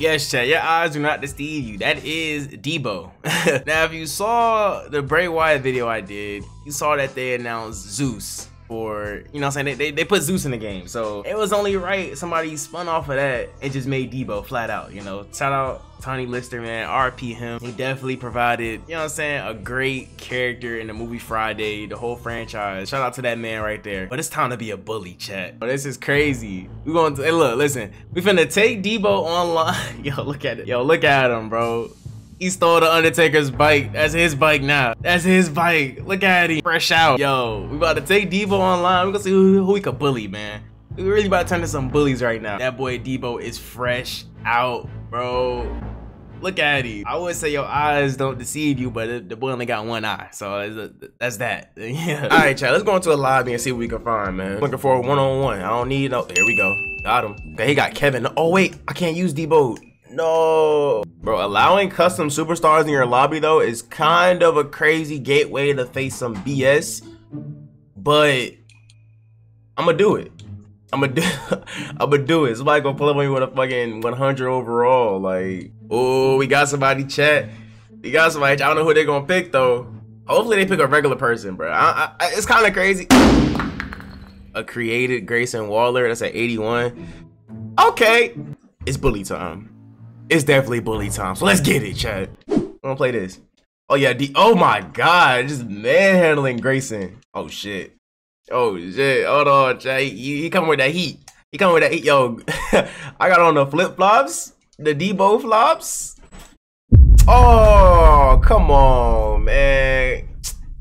Yes, chat, your eyes do not deceive you. That is Debo. Now, if you saw the Bray Wyatt video I did, you saw that they announced Zeus. Or, you know what I'm saying, they put Zeus in the game, so it was only right somebody spun off of that and just made Debo flat out, you know. Shout out Tiny Lister, man, RP him. He definitely provided, you know what I'm saying, a great character in the movie Friday, the whole franchise. Shout out to that man right there. But it's time to be a bully, chat. But this is crazy. We gonna, hey, look, listen, we finna take Debo online. Yo, look at it. Yo, look at him, bro. He stole the Undertaker's bike. That's his bike now. That's his bike. Look at him. Fresh out. Yo, we about to take Debo online. We're gonna see who we could bully, man. We really about to turn into some bullies right now. That boy Debo is fresh out, bro. Look at him. I would say your eyes don't deceive you, but the boy only got one eye. So that's that. Yeah. All right, y'all. Let's go into a lobby and see what we can find, man. Looking for a one-on-one. I don't need no. Here we go. Got him. Okay, he got Kevin. Oh, wait. I can't use Debo. No, bro, allowing custom superstars in your lobby though is kind of a crazy gateway to face some BS, but I'm gonna do it. I'm gonna do it. Somebody gonna pull up on me with a fucking 100 overall. Like, oh, we got somebody, chat. We got somebody. I don't know who they're gonna pick though. Hopefully they pick a regular person, bro. It's kind of crazy. A created Grayson Waller. That's at 81. Okay, it's bully time. It's definitely bully time, so let's get it, chat. I'm gonna play this. Oh yeah, oh my god, just manhandling Grayson. Oh shit. Oh shit, hold on, chat. He coming with that heat. He coming with that heat, yo. I got on the flip-flops, the Debo flops. Oh, come on, man.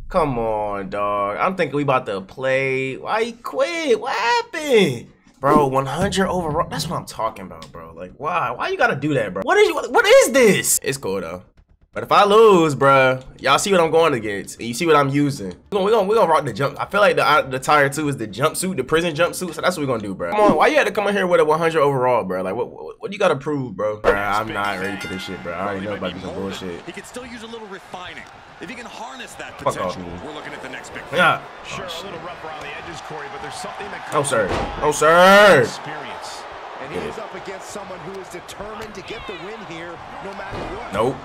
Come on, dog. I'm thinking we about to play. Why he quit? What happened? Bro, 100 overall. That's what I'm talking about, bro. Like, why? Why you gotta do that, bro? What is this? It's cool though. But if I lose, bro, y'all see what I'm going against, and you see what I'm using. We're gonna rock the jump. I feel like the tire two is the jumpsuit, the prison jumpsuit. So that's what we're gonna do, bro. Come on, why you had to come in here with a 100 overall, bro? Like, what you gotta prove, bro? Bro, I'm not ready for this shit, bro. I already know about this bullshit. He could still use a little refining. If you can harness that potential, we're looking at the next big thing. Yeah. Sure, a little rough around the edges, Corey, but there's something that comes. Oh, sir. Oh, sir. Experience. And he is up against someone who is determined to get the win here no matter what. Nope.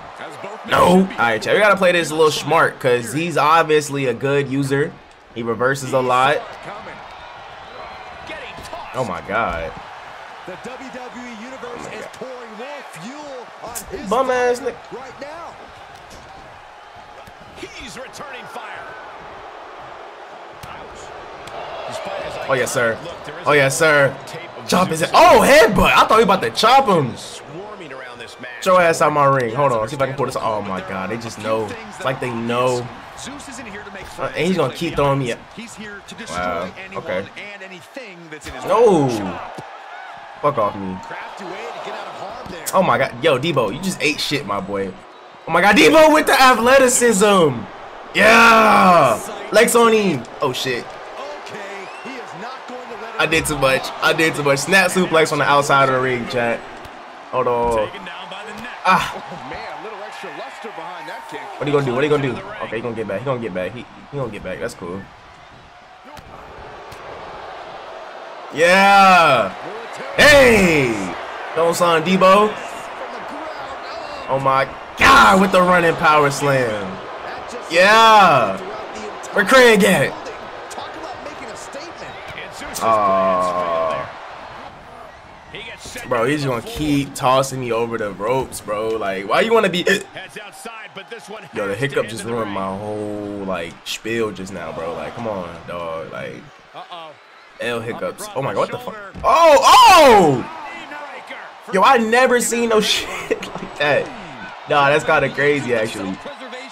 No. All right, we got to play this a little smart because he's obviously a good user. He reverses a lot. Oh, my God. The WWE Universe is pouring more fuel on his bum-ass Nick right now. He's returning fire. Oh yes, sir. Oh yes, sir. Chop his head. Oh, headbutt. I thought we about to chop him. Show ass out my ring. Hold on. See if I can pull this. Oh my god. They just know. It's like they know. And he's gonna keep throwing me up. Wow. Okay. No. Fuck off me. Oh my god. Yo, Debo, you just ate shit, my boy. Oh my god, Debo with the athleticism. Yeah. Legs on him. Oh shit. I did too much. I did too much. Snap suplex on the outside of the ring, chat. Hold on. Ah. What are you gonna do? What are you gonna do? Okay, he gonna get back. He gonna get back. He gonna get back. That's cool. Yeah. Hey. Don't sign Debo. Oh my god, with the running power slam. Yeah. Where Craig at? Bro, he's just gonna keep tossing me over the ropes, bro. Like, why you wanna be? Yo, the hiccup just ruined my whole like spiel just now, bro. Like, come on, dog. Like, L hiccups. Oh my god, what the fuck? Oh, oh! Yo, I never seen no shit like that. Nah, that's kind of crazy actually.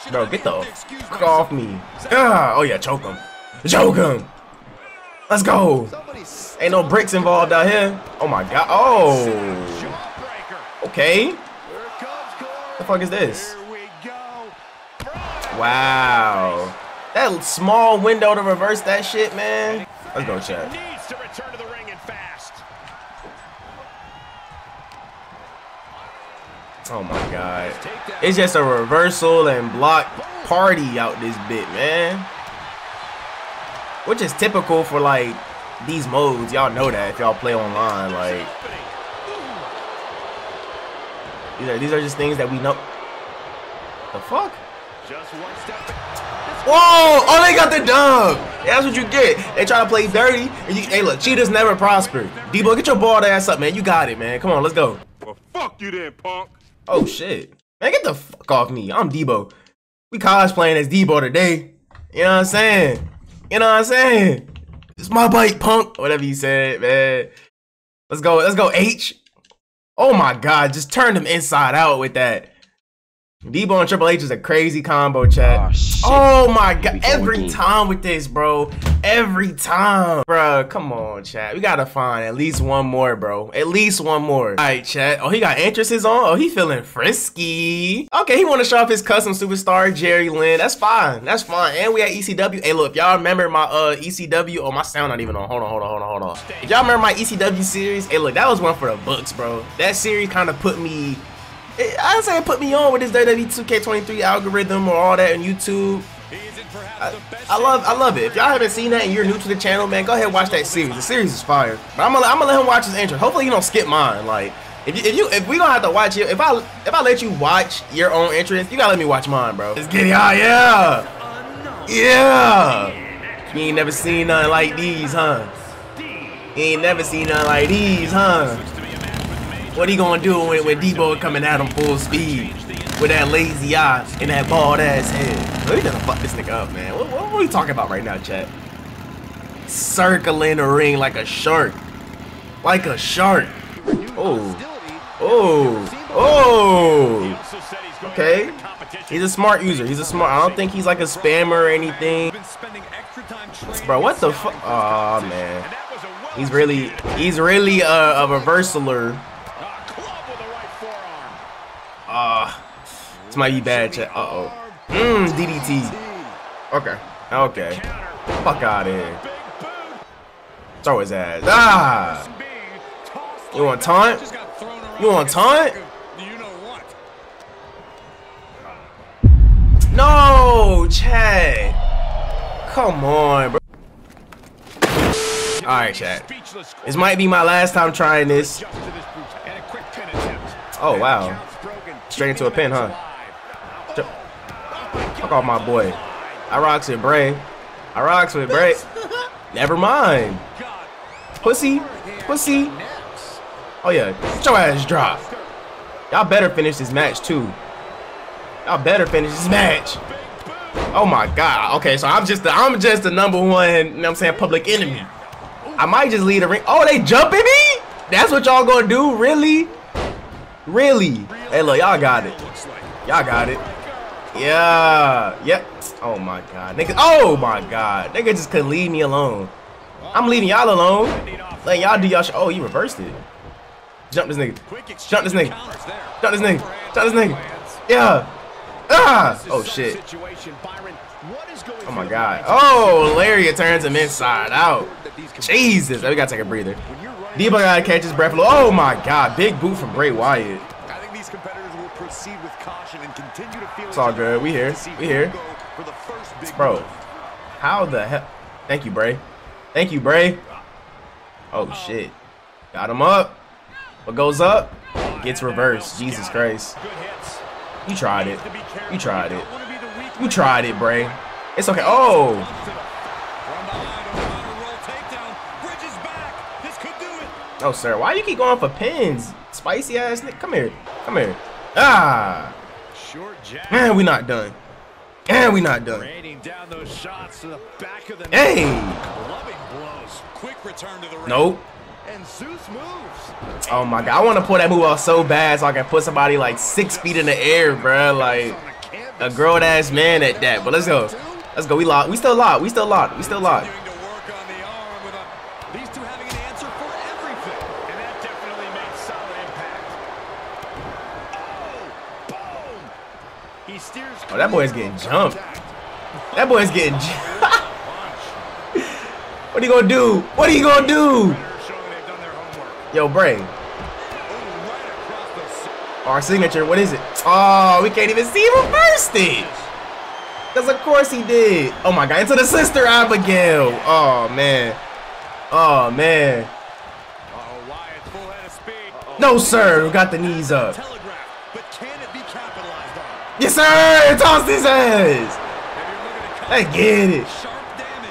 Bro, get the fuck off me. Oh yeah, choke him. Choke him. Let's go. Ain't no bricks involved out here. Oh my god. Oh. Okay. The fuck is this? Wow. That small window to reverse that shit, man. Let's go, chat. Oh my god. It's just a reversal and block party out this bit, man. Which is typical for like these modes. Y'all know that if y'all play online, like. These are just things that we know. The fuck? Just one step. Whoa! Oh, they got the dub. That's what you get. They try to play dirty. And hey, look, cheaters never prosper. Debo, get your bald ass up, man. You got it, man. Come on, let's go. Well, fuck you then, punk. Oh shit, man, get the fuck off me. I'm Debo. We cosplaying as Debo today. You know what I'm saying? You know what I'm saying? It's my bike, punk. Whatever you said, man. Let's go. Let's go, H. Oh my God, just turned him inside out with that. Debo and Triple H is a crazy combo, chat. Oh my God, every time with this, bro. Every time. Bro, come on, chat. We gotta find at least one more, bro. At least one more. All right, chat. Oh, he got entrances on? Oh, he feeling frisky. Okay, he wanna show off his custom superstar, Jerry Lynn. That's fine. That's fine. And we at ECW. Hey, look, if y'all remember my ECW. Oh, my sound not even on. Hold on. If y'all remember my ECW series, hey, look, that was one for the books, bro. That series kind of put me... I'd say it put me on with this WWE 2K23 algorithm or all that on YouTube. I love it. If y'all haven't seen that and you're new to the channel, man, go ahead and watch that series. The series is fire. But I'm gonna let him watch his intro. Hopefully you don't skip mine. Like if we don't have to watch it, if I let you watch your own entrance, you gotta let me watch mine, bro. Let's get it out, yeah. Yeah. You ain't never seen nothing like these, huh? You ain't never seen nothing like these, huh? What he gonna do when Debo coming at him full speed with that lazy eye and that bald ass head? We gonna fuck this nigga up, man. What are we talking about right now, chat? Circling the ring like a shark. Like a shark. Oh. Okay. He's a smart user. I don't think he's like a spammer or anything. Bro, what the fuck? Aw, oh, man. He's really a reversaler. This might be bad, chat. Uh-oh. DDT. Okay. Fuck out of here. Throw his ass. Ah! You want taunt? No, chat. Come on, bro. Alright, chat. This might be my last time trying this. Oh, wow. Straight into a pin, huh? Fuck off, my boy. I rocks with Bray. Never mind. Pussy. Oh, yeah. Get your ass drop. Y'all better finish this match, too. Oh, my God. Okay, so I'm just the number one, you know what I'm saying, public enemy. I might just lead a ring. Oh, they jumping me? That's what y'all gonna do? Really? Hey, look, y'all got it. Yeah. Yep. Oh, my God. Nigga. Oh, my God. Nigga just couldn't leave me alone. I'm leaving y'all alone. Like, y'all do y'all shit. Oh, you reversed it. Jump this nigga. Yeah. Ah. Oh, shit. Oh, my God. Oh, Larry turns him inside out. Jesus. We got to take a breather. Debo gotta catch his breath. Oh my God, big boot from Bray Wyatt. I think these competitors will proceed with caution and continue to feel. It's all good. We here. Bro, how the hell? Thank you, Bray. Oh shit, got him up. What goes up gets reversed. Jesus Christ. You tried it, Bray. It's okay. Oh. Oh, sir, why you keep going for pins? Spicy ass nigga. Come here. Ah. Man, we not done. Hey. Nope. Oh, my God. I want to pull that move off so bad so I can put somebody like 6 feet in the air, bro. Like a grown ass man at that. But let's go. We locked. We still locked. Oh, that boy's getting jumped. What are you gonna do? Yo, Bray. Our signature, what is it? Oh, we can't even see him reversed it. Because of course he did. Oh my God, into the Sister Abigail. Oh man. No, sir, we got the knees up. but can it be capitalized on? Yes, sir! Toss this ass! I get it.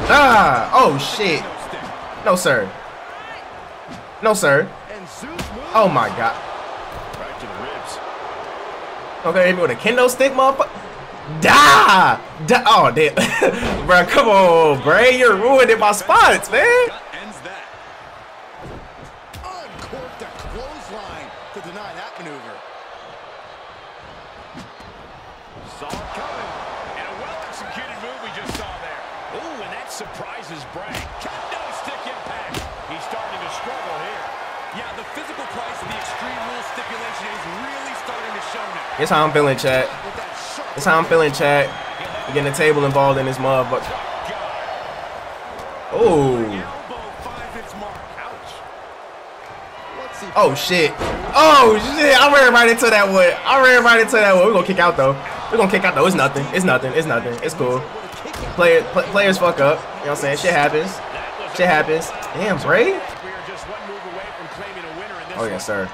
Ah! Oh, shit. No, sir. No, sir. Oh, my God. Okay, hit me with a kendo stick, motherfucker. Die! Die! Oh, damn. Bruh, come on, Bray. You're ruining my spots, man. Surprises Bray. Kendo stick impact. He's starting to struggle here. Yeah, the physical price of the extreme rule stipulation is really starting to show now. That's how I'm feeling, chat. That's how I'm feeling, chat. We're getting the table involved in this motherfucker. Oh. Oh shit. Oh shit. I ran right into that one. I ran right into that one. We're gonna kick out though. We're gonna kick out though. It's nothing. It's nothing. It's nothing. It's cool. Players fuck up. You know what I'm saying? Shit happens. Shit happens. Damn, Bray. Oh, yes, sir.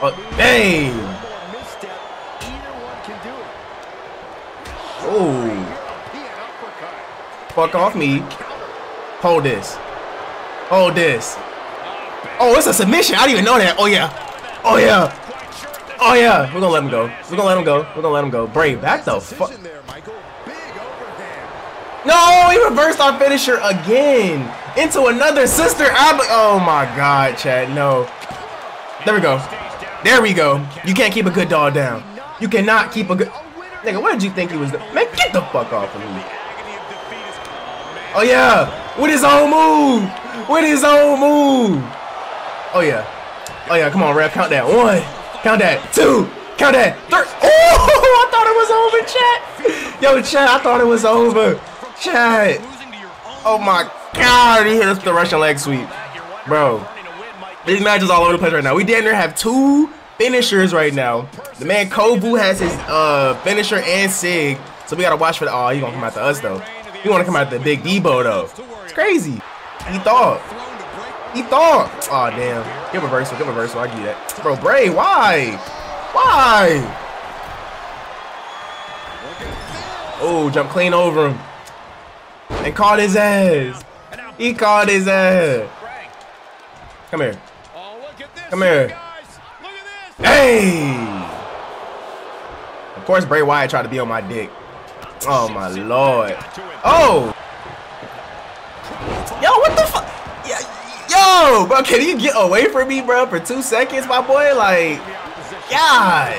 Oh, dang. Oh. Fuck off me. Hold this. Hold this. Oh, it's a submission. I didn't even know that. Oh, yeah. Oh, yeah. Oh, yeah. We're gonna let him go. We're gonna let him go. We're gonna let him go. Bray, back the fuck. No, he reversed our finisher again into another Sister Abigail. Oh my God, chat, no. There we go. There we go. You can't keep a good dog down. You cannot keep a good. Nigga, what did you think he was? Man, get the fuck off of me. Oh yeah, with his own move. With his own move. Oh yeah. Oh yeah. Come on, ref. Count that one. Count that two. Count that three. Oh, I thought it was over, chat. Yo, chat, I thought it was over. Chat. Oh my God, he hit us with the Russian leg sweep. Bro, these matches all over the place right now. We damn near have two finishers right now. The man Kovu has his finisher and Sig. So we gotta watch for the, oh, he gonna come out to us though. He wanna come out to Big Debo though. It's crazy. He thought. He thought. Oh damn. Give a reversal, give a reversal. I get that. Bro, Bray, why? Why? Oh, jump clean over him. And caught his ass. He caught his ass. Come here. Come here. Hey! Of course, Bray Wyatt tried to be on my dick. Oh, my Lord. Oh! Yo, what the fuck? Yo, bro, can you get away from me, bro, for 2 seconds, my boy? Like, God.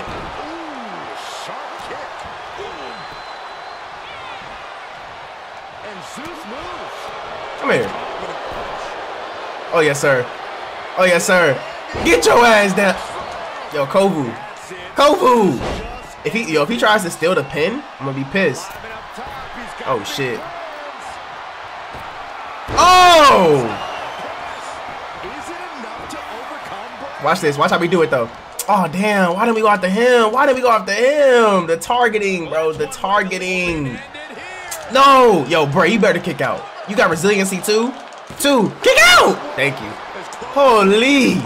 Come here. Oh, yes, sir. Oh, yes, sir. Get your ass down. Yo, Kovu. Kovu. If he tries to steal the pin, I'm going to be pissed. Oh, shit. Oh! Watch this. Watch how we do it, though. Oh, damn. Why didn't we go after him? Why didn't we go after him? The targeting, bro. The targeting. No. Yo, bro, you better kick out. You got resiliency too? Two. Kick out! Thank you. Holy.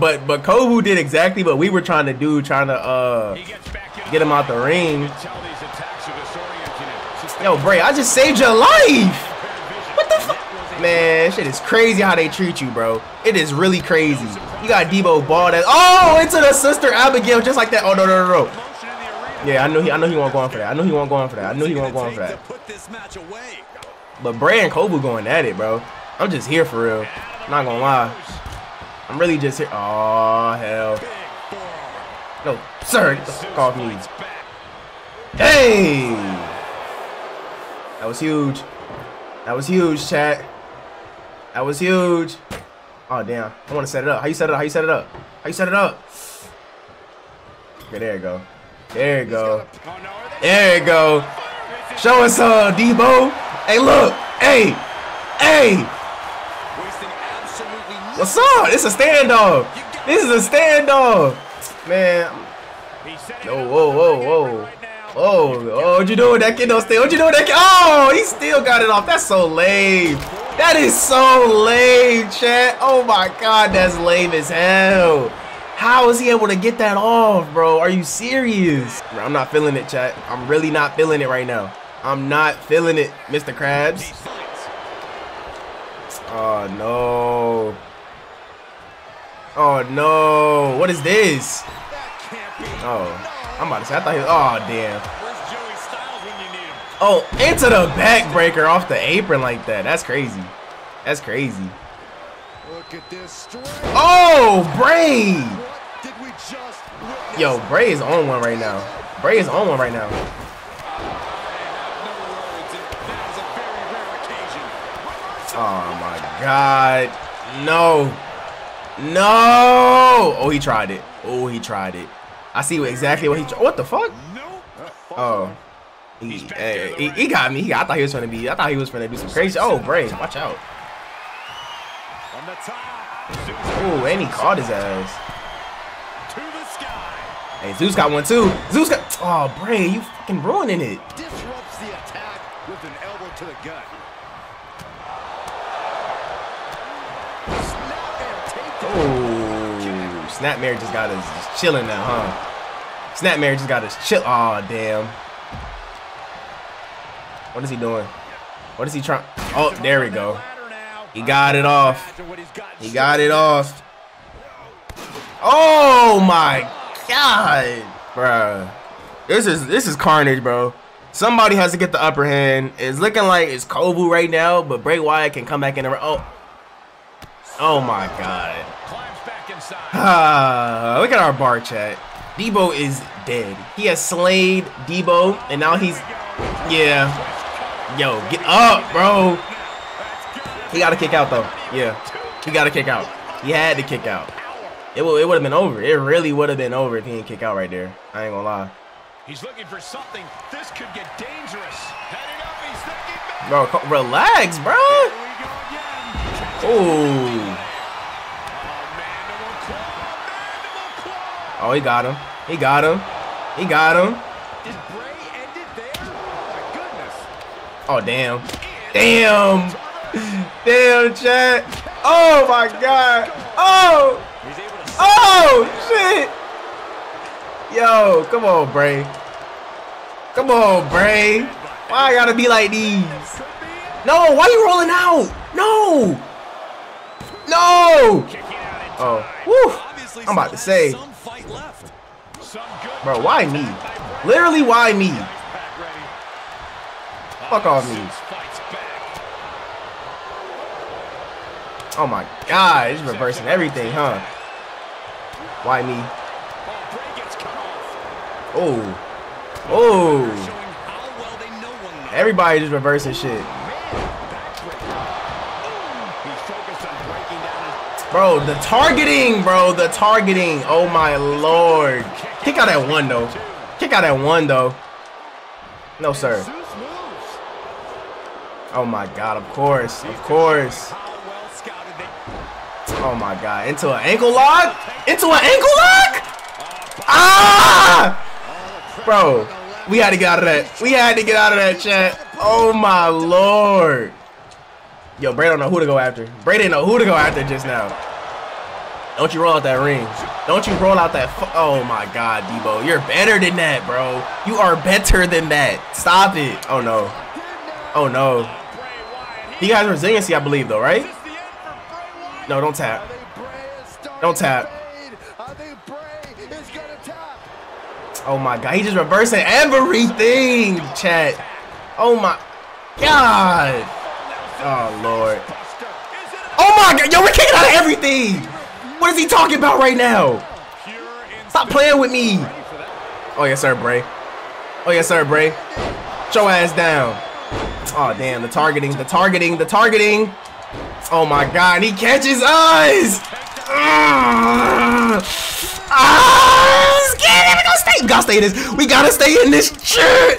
But Kovu did exactly what we were trying to do, trying to get him out the ring. Yo, Bray, I just saved your life. What the fuck? Man, shit is crazy how they treat you, bro. It is really crazy. You got Debo ball that. Oh, into the Sister Abigail just like that. Oh no, no, no, no. Yeah, I know he won't go on for that. I know he won't go on for that. I know he won't go on for that. But Bray and Kovu going at it, bro. I'm just here for real. Not gonna lie. I'm really just here. Oh hell. No, sir. Call me. Hey. That was huge. That was huge, chat. That was huge. Oh damn. I want to set it up. How you set it up? How you set it up? How you set it up? Okay, there you go. There you go. There you go. Show us some, Debo. Hey, look. Hey. Hey. What's up? It's a standoff. This is a standoff. Man. Oh, whoa, whoa, whoa. Oh, oh, what you doing with that kid? What you doing with that kid? Oh, he still got it off. That's so lame. That is so lame, chat. Oh, my God. That's lame as hell. How is he able to get that off, bro? Are you serious? Bro, I'm not feeling it, chat. I'm really not feeling it right now. I'm not feeling it, Mr. Krabs. Oh, no. Oh, no. What is this? Oh, I'm about to say, I thought he was, oh, damn. Oh, into the backbreaker off the apron like that. That's crazy. That's crazy. Look at this. Oh, Bray. Yo, Bray is on one right now. Bray is on one right now. Oh, my God. No. No. Oh, he tried it. Oh, he tried it. I see exactly what he tried. What the fuck? Oh. He got me. I thought he was trying to be. I thought he was trying to do some crazy. Oh, Bray, watch out! Oh, and he caught his ass. Hey, Zeus got one too. Zeus got. Oh, Bray, you fucking ruining it. Disrupts the attack with an elbow to the gut. Oh, Snapmare just got us chilling now, huh? Snapmare just got us chill. Oh, damn. What is he doing? What is he trying? Oh, there we go. He got it off. He got it off. Oh my God, bro. This is carnage, bro. Somebody has to get the upper hand. It's looking like it's Kovu right now, but Bray Wyatt can come back in the ring. Oh. Oh my God. Look at our bar, chat. Debo is dead. He has slayed Debo, and now he's, yeah. Yo, get up, bro. He got to kick out, though. Yeah, he got to kick out. He had to kick out. It would have been over. It really would have been over if he didn't kick out right there. I ain't gonna lie. He's looking for something. This could get dangerous. Bro, relax, bro. Oh. Oh, he got him. He got him. He got him. Oh, damn. Damn. Damn, chat. Oh, my God. Oh. Oh, shit. Yo, come on, Bray. Come on, Bray. Why I gotta be like these? No, why you rolling out? No. No. Oh, woo. I'm about to say. Bro, why me? Literally, why me? Fuck off me. Oh my God, it's reversing everything, huh? Why me? Oh. Oh. Everybody just reversing shit. Bro, the targeting, bro. The targeting. Oh my Lord. Kick out at one, though. Kick out at one, though. No, sir. Oh my God, of course, of course. Oh my God, into an ankle lock? Into an ankle lock? Ah! Bro, we had to get out of that. We had to get out of that, chat. Oh my Lord. Yo, Bray don't know who to go after. Bray didn't know who to go after just now. Don't you roll out that ring. Don't you roll out that, oh my God, Debo. You're better than that, bro. You are better than that. Stop it. Oh no. Oh no. He got resiliency, I believe, though, right? No, don't tap. Don't tap. Oh my God, he just reversing everything, chat. Oh my God. Oh Lord. Oh my God, yo, we're kicking out of everything. What is he talking about right now? Stop playing with me. Oh yes, sir, Bray. Oh yes, sir, Bray. Put your ass down. Oh damn, the targeting, the targeting, the targeting. Oh my God, he catches us. We gotta stay in this. We gotta stay in this shit.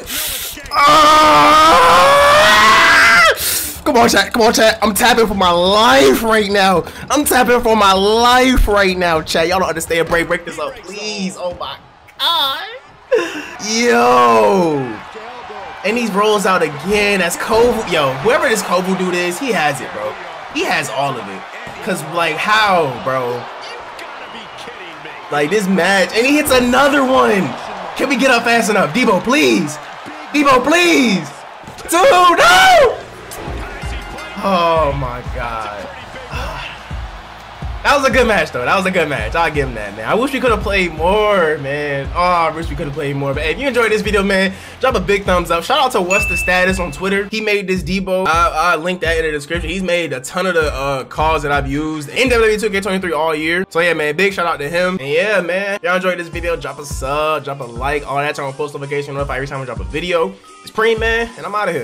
Come on, chat. Come on, chat. I'm tapping for my life right now. I'm tapping for my life right now, chat. Y'all don't understand. Bray, break this up, please. Oh my God. Yo. And he rolls out again. That's Kovu. Yo, whoever this Kovu dude is, he has it, bro. He has all of it. Cause like how, bro? You gotta be kidding me. Like, this match. And he hits another one. Can we get up fast enough? Debo, please. Debo, please. Dude, no. Oh, my God. That was a good match, though. That was a good match. I'll give him that, man. I wish we could have played more, man. Oh, I wish we could have played more. But hey, if you enjoyed this video, man, drop a big thumbs up. Shout out to What's the Status on Twitter. He made this Debo. I linked that in the description. He's made a ton of the calls that I've used in WWE 2K23 all year. So, yeah, man, big shout out to him. And, yeah, man, if y'all enjoyed this video, drop a sub, drop a like, all that. Turn on post notification notification if I every time I drop a video. It's Preem, man, and I'm out of here.